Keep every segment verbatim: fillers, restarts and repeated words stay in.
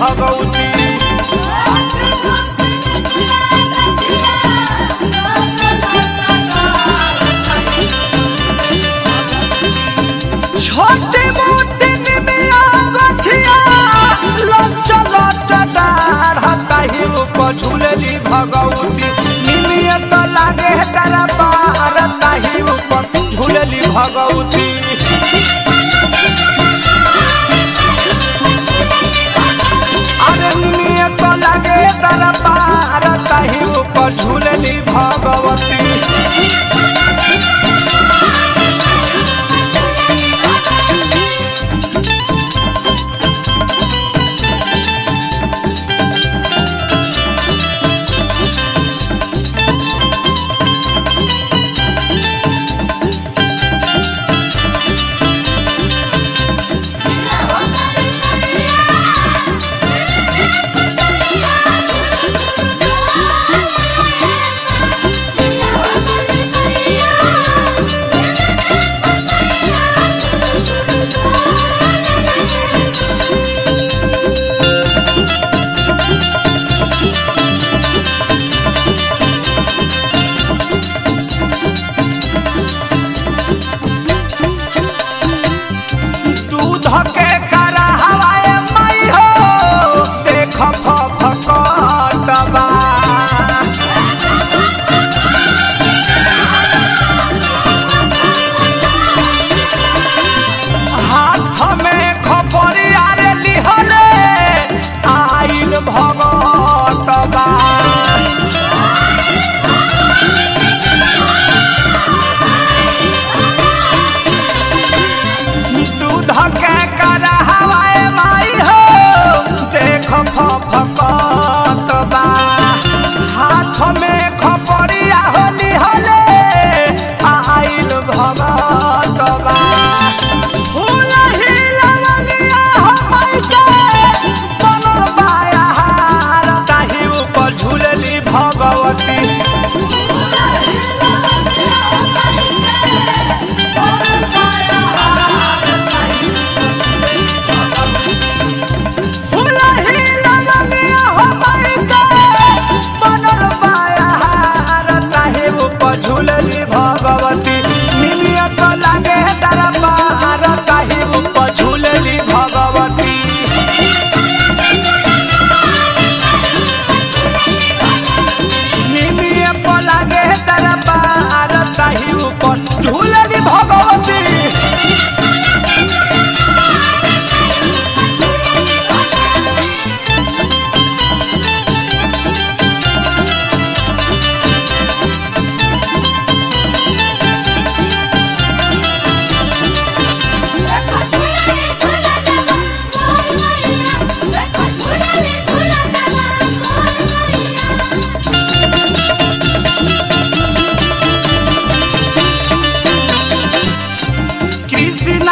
भगवती छोटे मोटे में आगछिया लच लच डाढ़ ताहि पछुलेली भगवती नीलिया त लागे तारा बाहर ताहि पछुलेली भगवती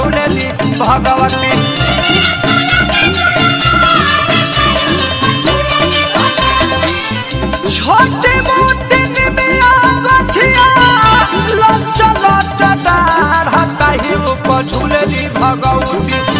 झूलली भगवती छोटे मोटे चटार हताही ऊपर झूले ली भगवती।